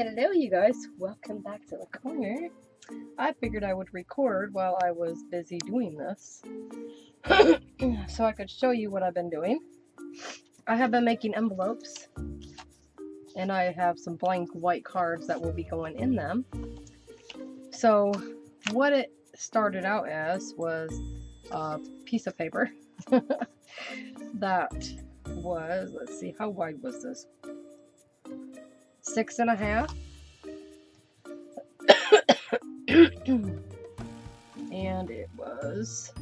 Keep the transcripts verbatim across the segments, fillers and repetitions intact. Hello you guys, welcome back to the corner. I figured I would record while I was busy doing this so I could show you what I've been doing. I have been making envelopes and I have some blank white cards that will be going in them. So what it started out as was a piece of paper that was, let's see, how wide was this? Six and a half, and it was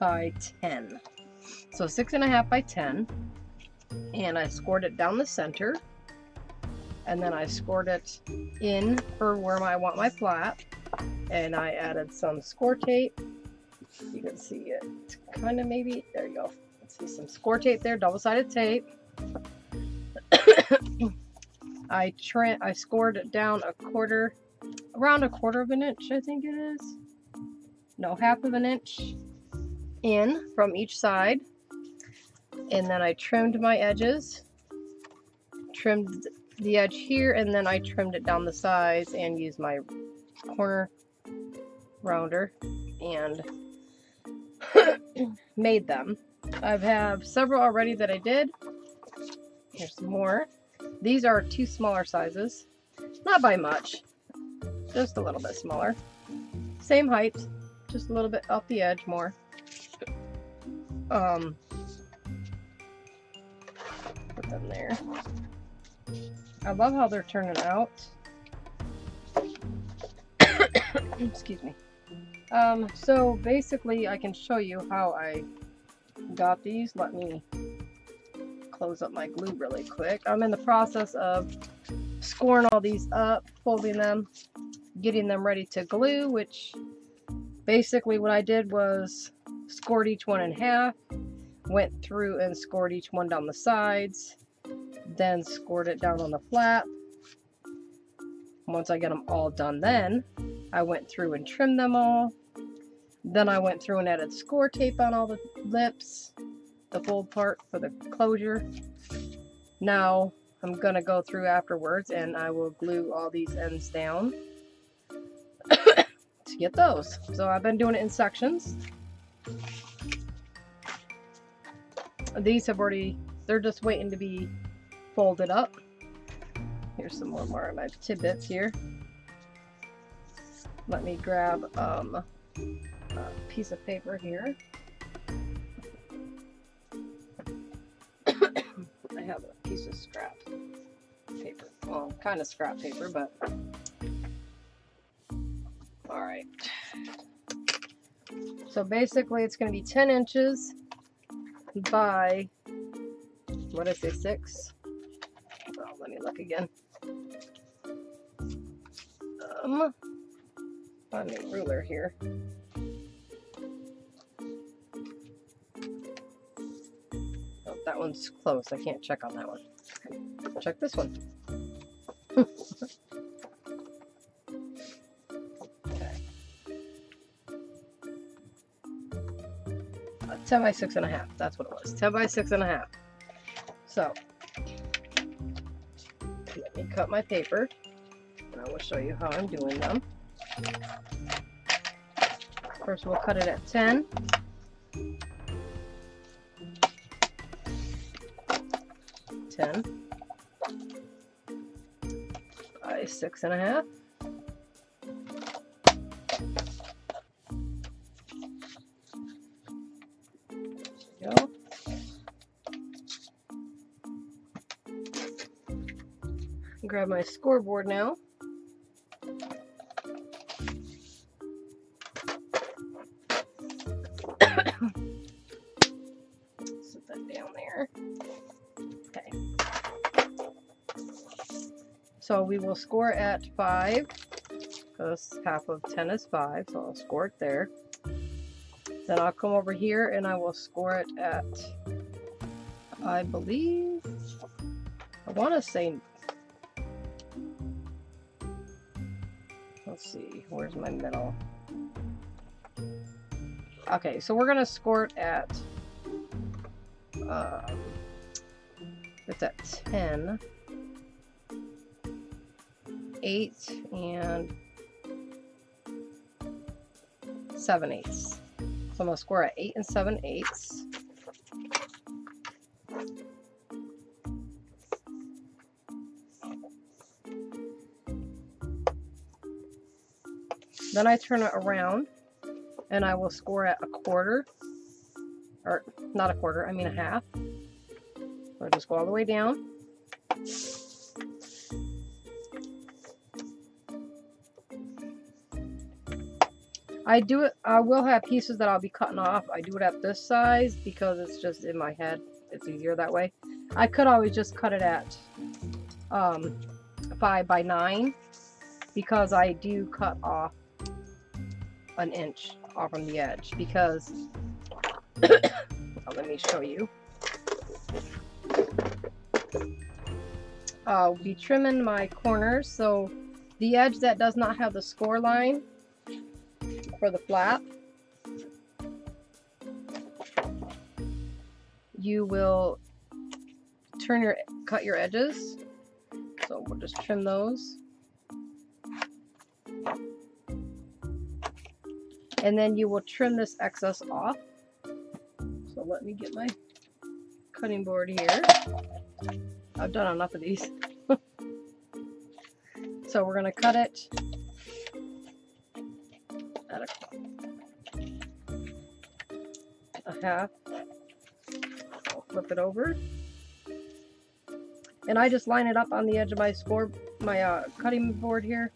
by ten. So six and a half by ten, and I scored it down the center, and then I scored it in for where I want my flap, and I added some score tape. You can see it, kind of maybe. There you go. See some score tape there, double-sided tape. I tra I scored it down a quarter, around a quarter of an inch, I think it is. No, half of an inch in from each side, and then I trimmed my edges, trimmed the edge here, and then I trimmed it down the sides and used my corner rounder and made them. I have several already that I did. Here's some more. These are two smaller sizes. Not by much. Just a little bit smaller. Same height. Just a little bit off the edge more. Um, put them there. I love how they're turning out. Excuse me. Um, so basically I can show you how I got these. Let me close up my glue really quick. I'm in the process of scoring all these up, folding them, getting them ready to glue, which basically what I did was scored each one in half, went through and scored each one down the sides, then scored it down on the flap. Once I get them all done, then I went through and trimmed them all. Then I went through and added score tape on all the lips, the fold part for the closure. Now I'm gonna go through afterwards and I will glue all these ends down to get those. So I've been doing it in sections. These have already, they're just waiting to be folded up. Here's some more, more of my tidbits here. Let me grab um, a piece of paper here. I have a piece of scrap paper. Well, kind of scrap paper, but all right. So basically it's going to be ten inches by, what did I say, six? Oh, let me look again. Um, find my ruler here. That one's close. I can't check on that one. Check this one. Okay. Uh, ten by six and a half. That's what it was. Ten by six and a half. So let me cut my paper, and I will show you how I'm doing them. First, we'll cut it at ten. ten by six and a half, there we go. Grab my scoreboard now. Set that down there. Okay. So we will score at five, because half of ten is five, so I'll score it there. Then I'll come over here and I will score it at, I believe, I want to say, let's see, where's my middle? Okay, so we're going to score it at, um, it's at ten. Eight and seven eighths. So I'm gonna score at eight and seven eighths. Then I turn it around and I will score at a quarter, or not a quarter, I mean a half. So I just go all the way down. I do it, I will have pieces that I'll be cutting off. I do it at this size because it's just in my head. It's easier that way. I could always just cut it at um, five by nine because I do cut off an inch off from the edge because let me show you. I'll be trimming my corners, so the edge that does not have the score line for the flap, you will turn your cut your edges, so we'll just trim those. And then you will trim this excess off. So let me get my cutting board here. I've done enough of these. So we're gonna cut it at a, a half. I'll flip it over. And I just line it up on the edge of my score, my uh, cutting board here.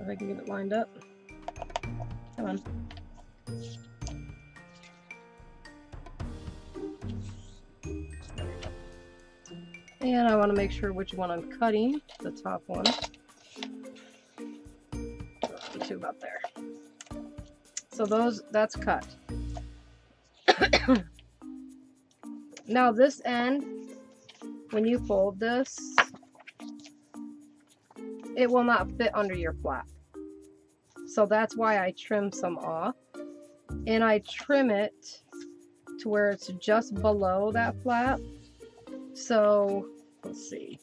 If I can get it lined up. Come on. And I want to make sure which one I'm cutting, the top one. Two about there. So those, that's cut. Now this end, when you fold this, it will not fit under your flap. So that's why I trim some off, and I trim it to where it's just below that flap. So let's see,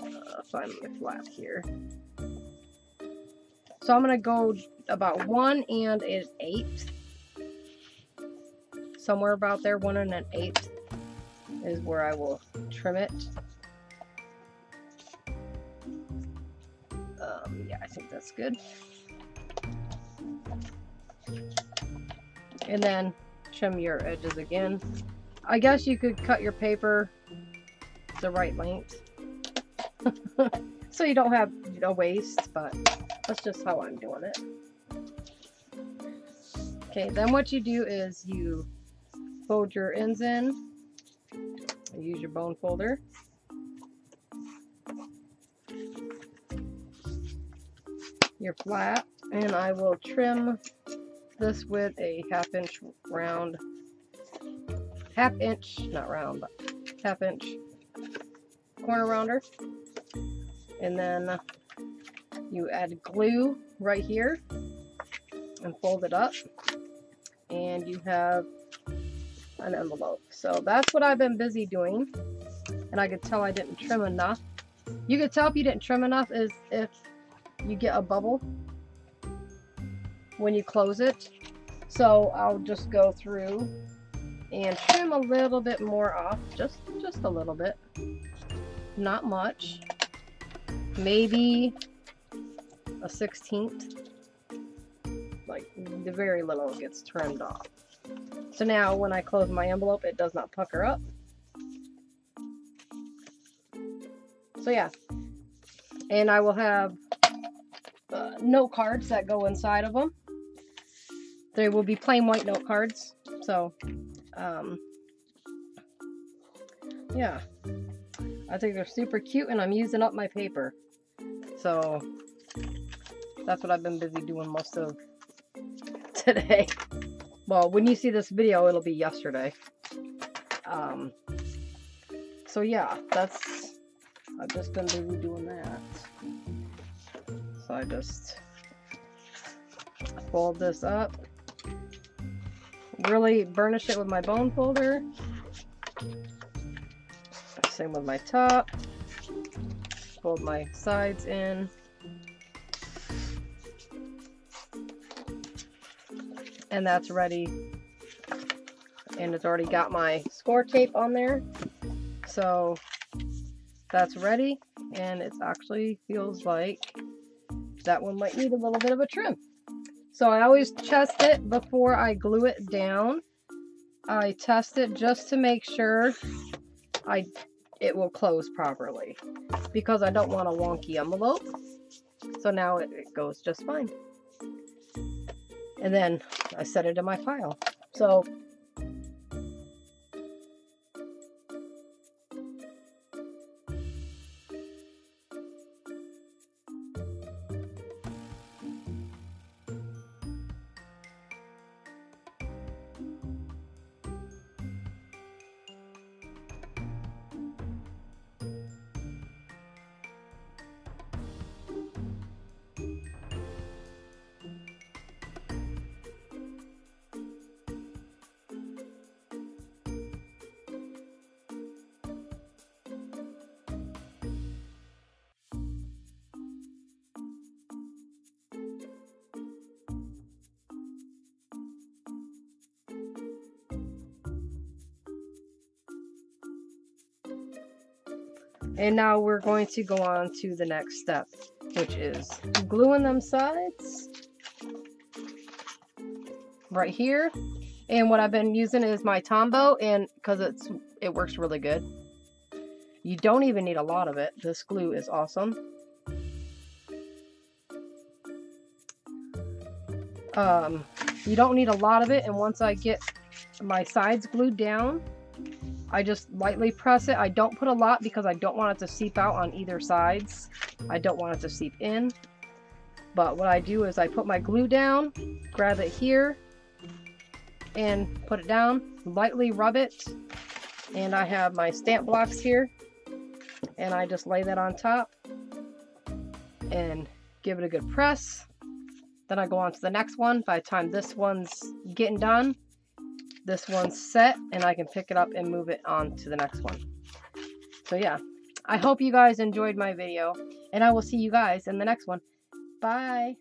uh, find my flap here. So I'm gonna go about one and an eighth, somewhere about there. One and an eighth is where I will trim it. Um, yeah, I think that's good. And then trim your edges again. I guess you could cut your paper the right length so you don't have you know, waste, but that's just how I'm doing it. Okay, then what you do is you fold your ends in and use your bone folder. Your flap, and I will trim this with a half inch round, half inch, not round, but half inch corner rounder. And then you add glue right here and fold it up, and you have an envelope. So that's what I've been busy doing, and I could tell I didn't trim enough. You could tell if you didn't trim enough is if you get a bubble when you close it. So I'll just go through and trim a little bit more off, just just a little bit, not much, maybe a sixteenth, like the very little gets trimmed off. So now when I close my envelope, it does not pucker up. So yeah, and I will have Uh, note cards that go inside of them. They will be plain white note cards. So um, yeah, I think they're super cute, and I'm using up my paper, so that's what I've been busy doing most of today. Well, when you see this video, it'll be yesterday. Um, so yeah, that's, I've just been busy doing that. So I just fold this up. Really burnish it with my bone folder. Same with my top. Fold my sides in. And that's ready. And it's already got my score tape on there. So that's ready. And it actually feels like that one might need a little bit of a trim. So I always test it before I glue it down. I test it just to make sure I it will close properly, because I don't want a wonky envelope. So now it, it goes just fine. And then I set it in my pile. So And now we're going to go on to the next step, which is gluing them sides right here. And what I've been using is my Tombow, and because it's it works really good. You don't even need a lot of it. This glue is awesome. Um, you don't need a lot of it, and once I get my sides glued down, I just lightly press it. I don't put a lot because I don't want it to seep out on either sides. I don't want it to seep in. But what I do is I put my glue down, grab it here, and put it down, lightly rub it. And I have my stamp blocks here. And I just lay that on top and give it a good press. Then I go on to the next one. By the time this one's getting done, this one's set, and I can pick it up and move it on to the next one. So yeah, I hope you guys enjoyed my video, and I will see you guys in the next one. Bye!